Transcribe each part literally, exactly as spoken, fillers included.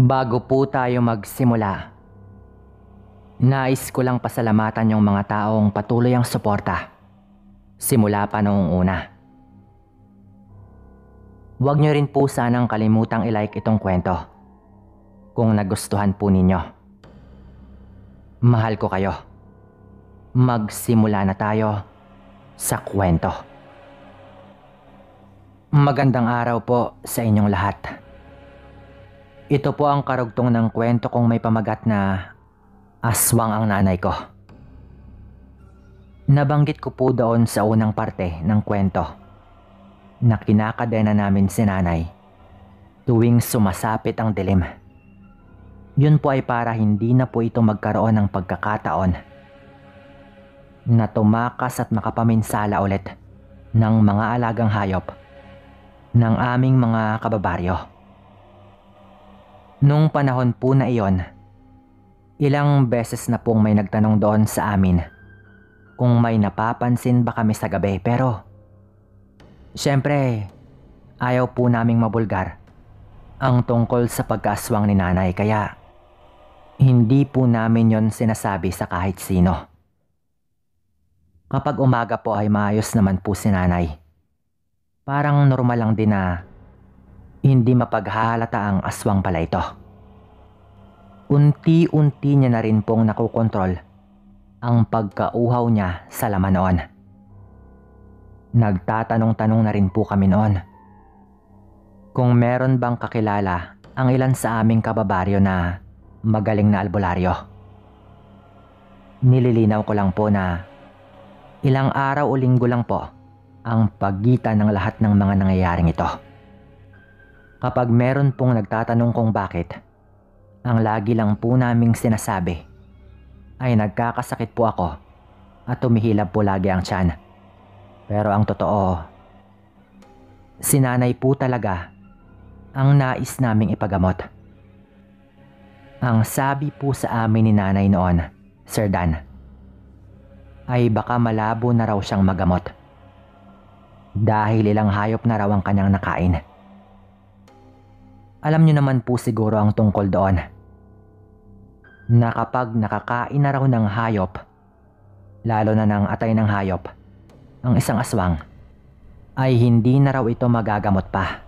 Bago po tayo magsimula, nais ko lang pasalamatan yung mga taong patuloy ang suporta simula pa noong una. Huwag nyo rin po sanang kalimutang ilike itong kwento kung nagustuhan po ninyo. Mahal ko kayo. Magsimula na tayo sa kwento. Magandang araw po sa inyong lahat. Ito po ang karugtong ng kwento kung may pamagat na Aswang ang nanay ko. Nabanggit ko po doon sa unang parte ng kwento na kinakadena namin si nanay tuwing sumasapit ang dilim. Yun po ay para hindi na po ito magkaroon ng pagkakataon na tumakas at makapaminsala ulit ng mga alagang hayop ng aming mga kababaryo. Nung panahon po na iyon, ilang beses na pong may nagtanong doon sa amin kung may napapansin ba kami sa gabi, pero syempre ayaw po naming mabulgar ang tungkol sa pagkaaswang ni nanay, kaya hindi po namin yon sinasabi sa kahit sino. Kapag umaga po ay maayos naman po si nanay. Parang normal lang din na hindi mapaghahalata ang aswang pala ito. Unti-unti niya na rin pong nakukontrol ang pagkauhaw niya sa laman noon. Nagtatanong-tanong na rin po kami noon kung meron bang kakilala ang ilan sa aming kababaryo na magaling na albularyo. Nililinaw ko lang po na ilang araw o linggo lang po ang pagitan ng lahat ng mga nangyayaring ito. Kapag meron pong nagtatanong kung bakit, ang lagi lang po naming sinasabi ay nagkakasakit po ako at tumihilab po lagi ang tiyan. Pero ang totoo, si nanay po talaga ang nais naming ipagamot. Ang sabi po sa amin ni nanay noon, Sir Dan, ay baka malabo na raw siyang magamot dahil ilang hayop na raw ang kanyang nakain. Alam nyo naman po siguro ang tungkol doon na kapag nakakain na raw ng hayop, lalo na ng atay ng hayop, ang isang aswang ay hindi na raw ito magagamot pa.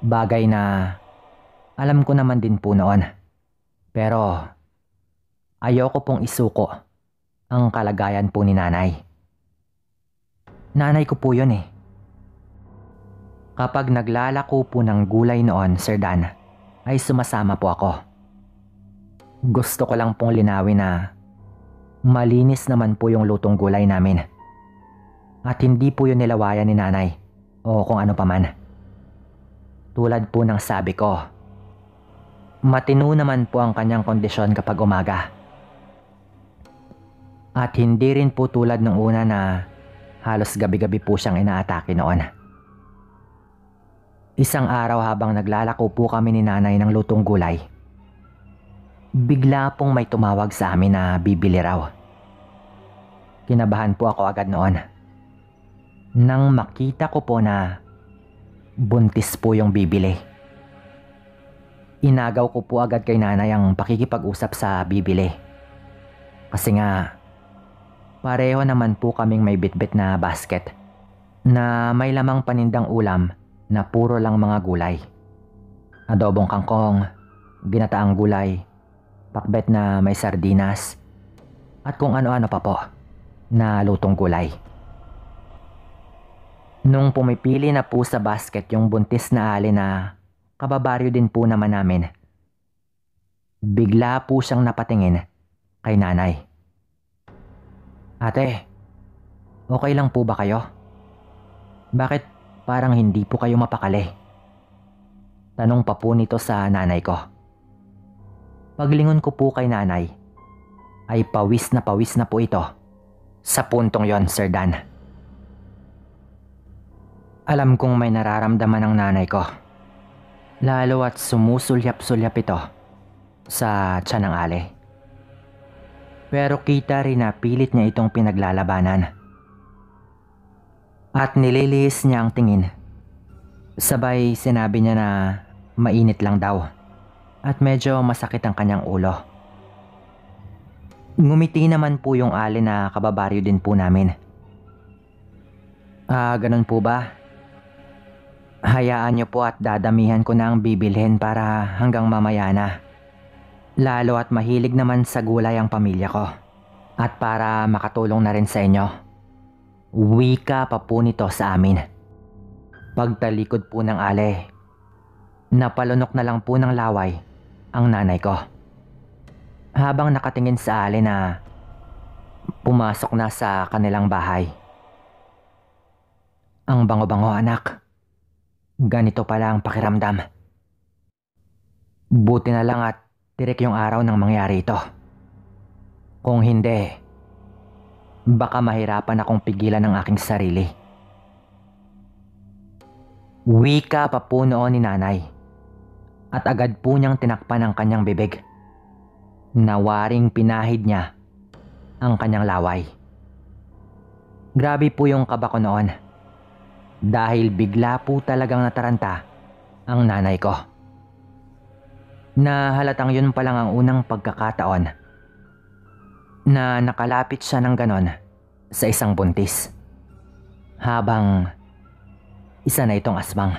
Bagay na alam ko naman din po noon, pero ayoko pong isuko ang kalagayan po ni nanay. Nanay ko po yun eh. Kapag naglalako po ng gulay noon, Sir Dan, ay sumasama po ako. Gusto ko lang pong linawin na malinis naman po yung lutong gulay namin. At hindi po yun nilawayan ni nanay o kung ano paman. Tulad po ng sabi ko, matino naman po ang kanyang kondisyon kapag umaga. At hindi rin po tulad nung una na halos gabi-gabi po siyang inaatake noon. Isang araw habang naglalako po kami ni nanay ng lutong gulay, bigla pong may tumawag sa amin na bibili raw. Kinabahan po ako agad noon nang makita ko po na buntis po yung bibili. Inagaw ko po agad kay nanay ang pakikipag-usap sa bibili. Kasi nga, pareho naman po kaming may bitbit na basket na may lamang panindang ulam na puro lang mga gulay. Adobong kangkong, ginataang gulay, pakbet na may sardinas, at kung ano-ano pa po na lutong gulay. Nung pumipili na po sa basket yung buntis na ali na kababaryo din po naman namin, bigla po siyang napatingin kay nanay. "Ate, okay lang po ba kayo? Bakit parang hindi po kayo mapakali?" Tanong pa po nito sa nanay ko. Paglingon ko po kay nanay, ay pawis na pawis na po ito sa puntong yon, Sir Dan. Alam kong may nararamdaman ang nanay ko, lalo at sumusulyap-sulyap ito sa tiyan ng ali. Pero kita rin na pilit niya itong pinaglalabanan. At nililihis niya ang tingin. Sabay sinabi niya na mainit lang daw at medyo masakit ang kanyang ulo. Ngumiti naman po yung ali na kababaryo din po namin. Ah, ganun po ba? Hayaan niyo po at dadamihan ko na ang bibilhin para hanggang mamaya na. Lalo at mahilig naman sa gulay ang pamilya ko. At para makatulong na rin sa inyo, wika pa po nito sa amin. Pagtalikod po ng ali, napalunok na lang po ng laway ang nanay ko. Habang nakatingin sa ali na pumasok na sa kanilang bahay. Ang bango-bango, anak. Ganito pala ang pakiramdam. Buti na lang at direk yung araw nang mangyari ito. Kung hindi, baka mahirapan akong pigilan ang aking sarili. Wika pa po noon ni nanay at agad po niyang tinakpan ang kanyang bibig. Nawaring pinahid niya ang kanyang laway. Grabe po yung kaba ko noon dahil bigla po talagang nataranta ang nanay ko. Nahalatang yun pa lang ang unang pagkakataon na nakalapit siya ng ganon sa isang buntis habang isa na itong aswang.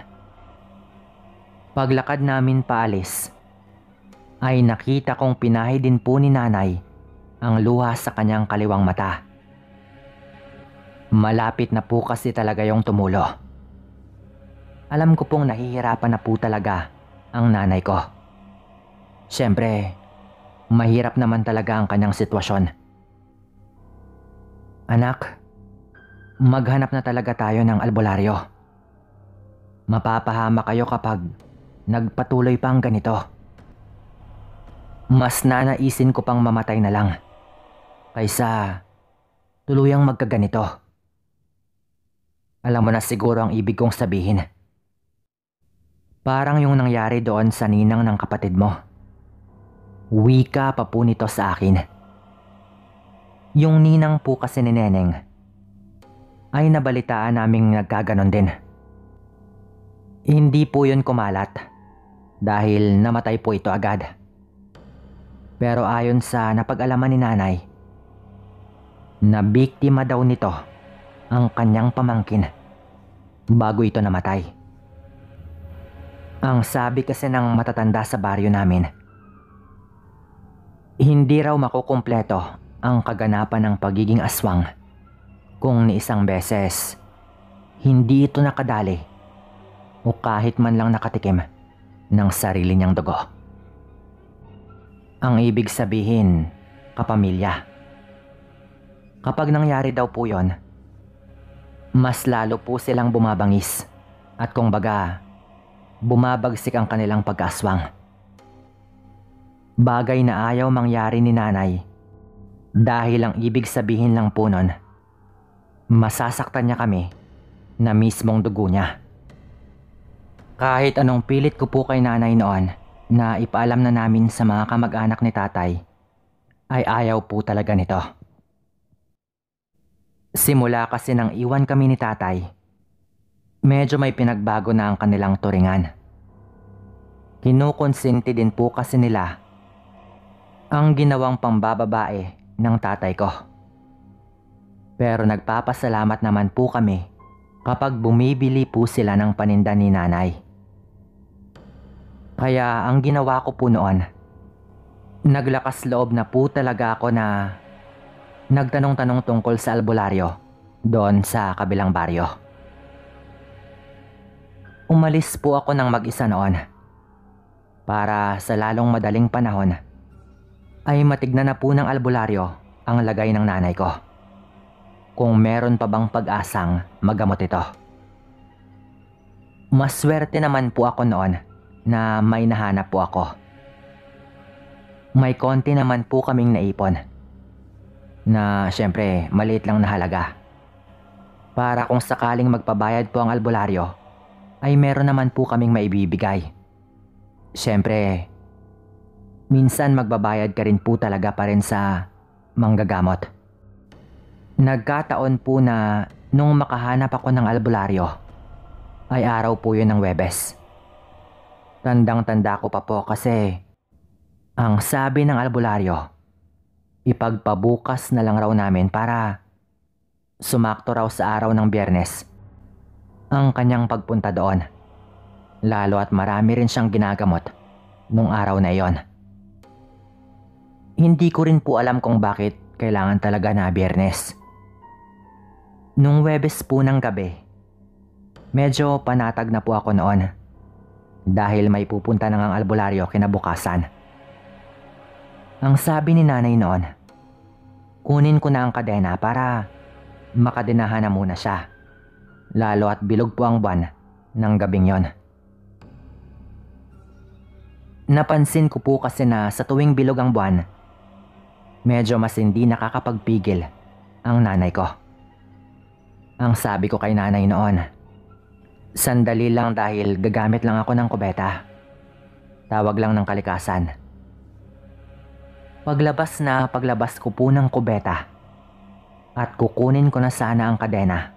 Paglakad namin paalis ay nakita kong pinahi din po ni nanay ang luha sa kanyang kaliwang mata. Malapit na po kasi talaga yung tumulo. Alam ko pong nahihirapan na po talaga ang nanay ko. Siyempre, mahirap naman talaga ang kanyang sitwasyon. Anak, maghanap na talaga tayo ng albularyo. Mapapahama kayo kapag nagpatuloy pa ang ganito. Mas nanaisin ko pang mamatay na lang kaysa tuluyang magkaganito. Alam mo na siguro ang ibig kong sabihin. Parang yung nangyari doon sa ninang ng kapatid mo. Wika pa po nito sa akin. Yung ninang po kasi ni Neneng ay nabalitaan naming nagkaganon din. Hindi po yun kumalat dahil namatay po ito agad. Pero ayon sa napag-alaman ni nanay, nabiktima daw nito ang kanyang pamangkin bago ito namatay. Ang sabi kasi ng matatanda sa baryo namin, hindi raw makukumpleto ang kaganapan ng pagiging aswang kung ni isang beses hindi ito nakadali o kahit man lang nakatikim ng sarili niyang dugo. Ang ibig sabihin, kapamilya. Kapag nangyari daw po yon, mas lalo po silang bumabangis at kung baga, bumabagsik ang kanilang pag-aswang. Bagay na ayaw mangyari ni nanay dahil ang ibig sabihin lang po nun, masasaktan niya kami na mismong dugo niya. Kahit anong pilit ko po kay nanay noon, na ipaalam na namin sa mga kamag-anak ni tatay ay ayaw po talaga nito. Simula kasi nang iwan kami ni tatay, medyo may pinagbago na ang kanilang turingan. Kinukonsinti din po kasi nila ang ginawang pambababae ng tatay ko. Pero nagpapasalamat naman po kami kapag bumibili po sila ng paninda ni nanay. Kaya ang ginawa ko po noon, naglakas loob na po talaga ako na nagtanong-tanong tungkol sa albularyo doon sa kabilang baryo. Umalis po ako ng mag-isa noon para sa lalong madaling panahon ay matignan na po ng albularyo ang lagay ng nanay ko. Kung meron pa bang pag-asang magamot ito. Maswerte naman po ako noon na may nahanap po ako. May konti naman po kaming naipon na syempre maliit lang na halaga para kung sakaling magpabayad po ang albularyo ay meron naman po kaming maibibigay. Syempre minsan magbabayad ka rin po talaga pa rin sa manggagamot. Nagkataon po na nung makahanap ako ng albularyo ay araw po yun ng Huwebes. Tandang-tanda ko pa po kasi Ang sabi ng albularyo, ipagpabukas na lang raw namin para sumakto raw sa araw ng Biyernes ang kanyang pagpunta doon. Lalo at marami rin siyang ginagamot nung araw na iyon. Hindi ko rin po alam kung bakit kailangan talaga na Biyernes. Nung Huwebes po ng gabi, medyo panatag na po ako noon dahil may pupunta ng ang albularyo kinabukasan. Ang sabi ni nanay noon, kunin ko na ang kadena para makadenahan na muna siya. Lalo at bilog po ang buwan ng gabing yon. Napansin ko po kasi na sa tuwing bilog ang buwan, medyo mas hindi nakakapagpigil ang nanay ko. Ang sabi ko kay nanay noon, sandali lang dahil gagamit lang ako ng kubeta. Tawag lang ng kalikasan. Paglabas na paglabas ko po ng kubeta at kukunin ko na sana ang kadena,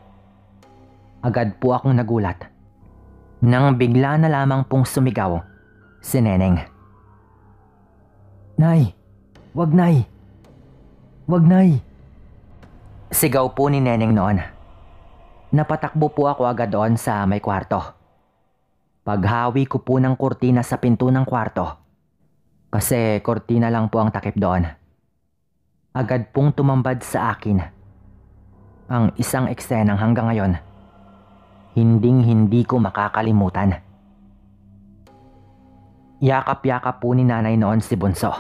agad po akong nagulat nang bigla na lamang pong sumigaw si Neneng. Nay! Wag, Nay! Wag, Nay! Sigaw po ni Neneng noon. Napatakbo po ako agad doon sa may kwarto. Paghawi ko po ng kurtina sa pinto ng kwarto, kasi kortina lang po ang takip doon, agad pong tumambad sa akin ang isang eksenang hanggang ngayon hinding hindi ko makakalimutan. Yakap-yakap po ni nanay noon si Bunso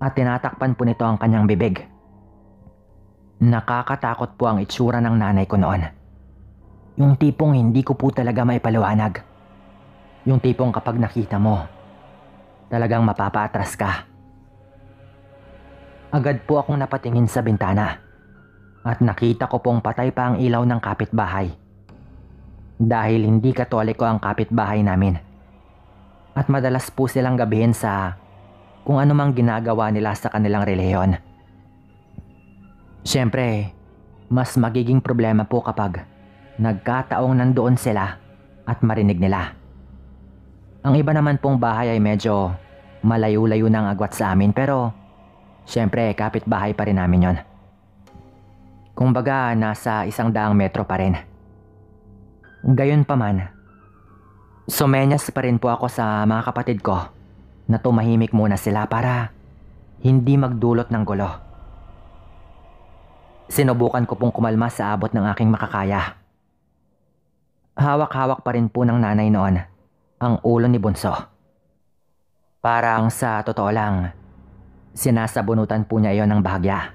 at tinatakpan po nito ang kanyang bibig. Nakakatakot po ang itsura ng nanay ko noon. Yung tipong hindi ko po talaga maipaliwanag. Yung tipong kapag nakita mo, talagang mapapaatras ka. Agad po akong napatingin sa bintana at nakita ko pong patay pa ang ilaw ng kapitbahay. Dahil hindi Katoliko ang kapitbahay namin at madalas po silang gabihin sa kung anumang ginagawa nila sa kanilang relihiyon. Siyempre, mas magiging problema po kapag nagkataong nandoon sila at marinig nila. Ang iba naman pong bahay ay medyo malayo-layo ng agwat sa amin, pero siyempre kapitbahay pa rin namin yon. Kumbaga nasa isang daang metro pa rin. Gayunpaman, sumenyas pa rin po ako sa mga kapatid ko na tumahimik muna sila para hindi magdulot ng gulo. Sinubukan ko pong kumalma sa abot ng aking makakaya. Hawak-hawak pa rin po ng nanay noon ang ulo ni Bunso. Parang sa totoo lang, sinasabunutan po niya iyon ng bahagya.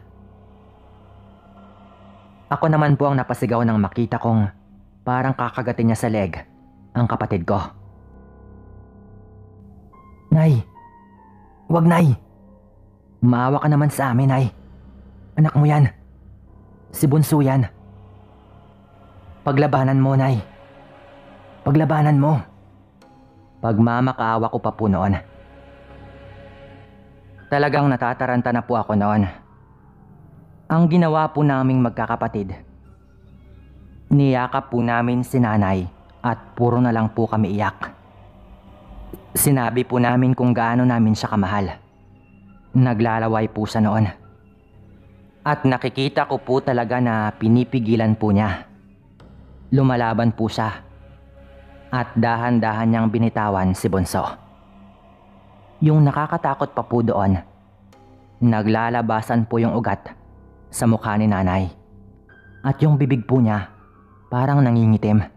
Ako naman po ang napasigaw nang makita kong parang kakagatin niya sa leg ang kapatid ko. Nay! Wag, Nay! Maawa ka naman sa amin, Nay. Anak mo yan. Si Bunso yan. Paglabanan mo, Nay. Paglabanan mo. Pagmamakaawa ko pa po noon. Talagang natataranta na po ako noon. Ang ginawa po naming magkakapatid, niyakap po namin si nanay at puro na lang po kami iyak. Sinabi po namin kung gaano namin siya kamahal. Naglalaway po siya noon. At nakikita ko po talaga na pinipigilan po niya. Lumalaban po siya. At dahan-dahan niyang binitawan si Bunso. Yung nakakatakot pa po doon, naglalabasan po yung ugat sa mukha ni nanay. At yung bibig po niya, parang nangingitim.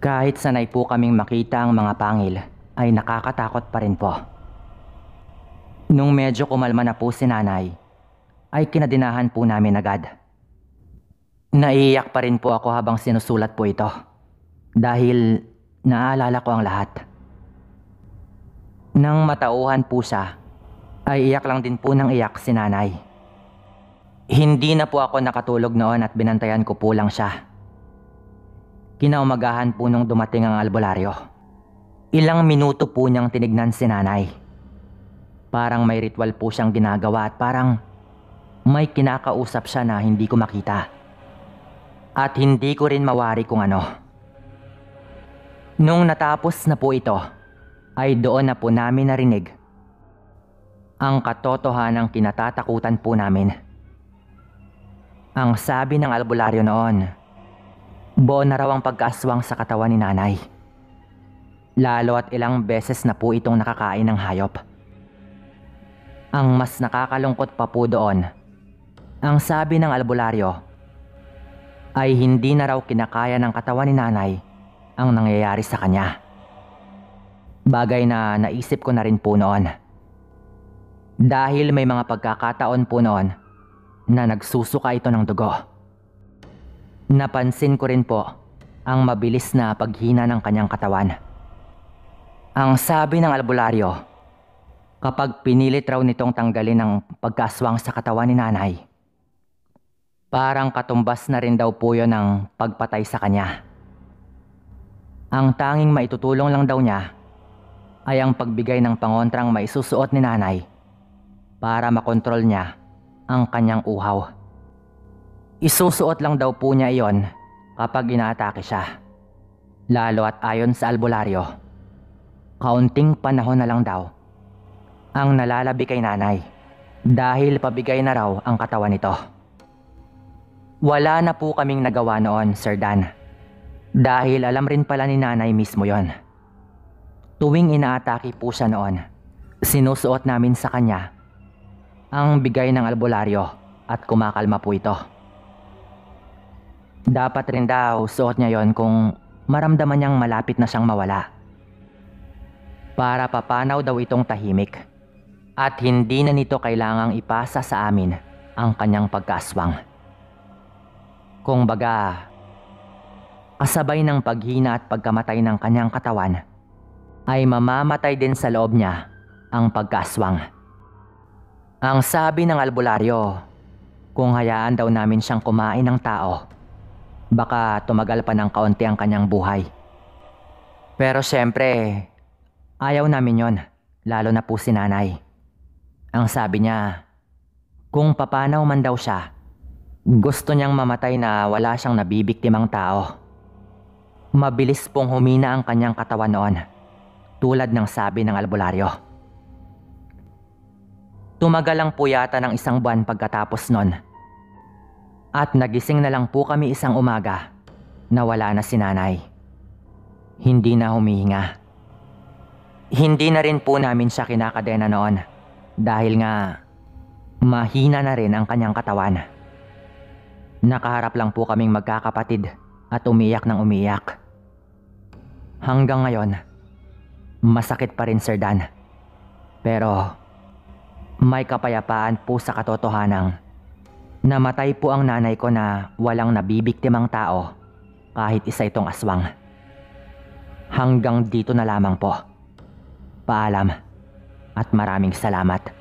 Kahit sanay po kaming makita ang mga pangil, ay nakakatakot pa rin po. Nung medyo kumalma na po si nanay, ay kinadinahan po namin agad. Naiiyak pa rin po ako habang sinusulat po ito. Dahil naalala ko ang lahat. Nang matauhan po siya, ay iyak lang din po ng iyak si nanay. Hindi na po ako nakatulog noon at binantayan ko po lang siya. Kinaumagahan po nung dumating ang albularyo. Ilang minuto po niyang tinignan si nanay. Parang may ritual po siyang ginagawa at parang may kinakausap siya na hindi ko makita. At hindi ko rin mawari kung ano. Nung natapos na po ito, ay doon na po namin narinig ang katotohanang kinatatakutan po namin. Ang sabi ng albularyo noon, buo na raw ang pagkaaswang sa katawan ni nanay. Lalo at ilang beses na po itong nakakain ng hayop. Ang mas nakakalungkot pa po doon, ang sabi ng albularyo, ay hindi na raw kinakaya ng katawan ni nanay ang nangyayari sa kanya. Bagay na naisip ko na rin po noon. Dahil may mga pagkakataon po noon na nagsusuka ito ng dugo. Napansin ko rin po ang mabilis na paghina ng kanyang katawan. Ang sabi ng albularyo, kapag pinilit raw nitong tanggalin ang pagkaswang sa katawan ni nanay, parang katumbas na rin daw po yun ng pagpatay sa kanya. Ang tanging maitutulong lang daw niya ay ang pagbigay ng pangontrang maisusuot ni nanay para makontrol niya ang kanyang uhaw. Isusuot lang daw po niya iyon kapag inaatake siya. Lalo at ayon sa albularyo, kaunting panahon na lang daw ang nalalabi kay nanay dahil pabigay na raw ang katawan nito. Wala na po kaming nagawa noon, Sir Dan, dahil alam rin pala ni nanay mismo yon. Tuwing inaatake po siya noon, sinusuot namin sa kanya ang bigay ng albularyo at kumakalma po ito. Dapat rin daw suot niya yon kung maramdaman niyang malapit na siyang mawala. Para papanaw daw itong tahimik at hindi na nito kailangang ipasa sa amin ang kanyang pagkaaswang. Kung baga, kasabay ng paghina at pagkamatay ng kanyang katawan ay mamamatay din sa loob niya ang pagkaaswang. Ang sabi ng albularyo, kung hayaan daw namin siyang kumain ng tao, baka tumagal pa ng kaunti ang kanyang buhay. Pero syempre, ayaw namin yon, lalo na po si nanay. Ang sabi niya, kung papanaw man daw siya, gusto niyang mamatay na wala siyang nabibiktimang tao. Mabilis pong humina ang kanyang katawan noon, tulad ng sabi ng albularyo. Tumagal lang po yata ng isang buwan pagkatapos noon. At nagising na lang po kami isang umaga na wala na si nanay. Hindi na humihinga. Hindi na rin po namin siya kinakadena noon dahil nga mahina na rin ang kanyang katawan. Nakaharap lang po kaming magkakapatid at umiyak ng umiyak. Hanggang ngayon, masakit pa rin, Sir Dan. Pero may kapayapaan po sa katotohanang namatay po ang nanay ko na walang nabibiktimang tao kahit isa itong aswang. Hanggang dito na lamang po. Paalam at maraming salamat.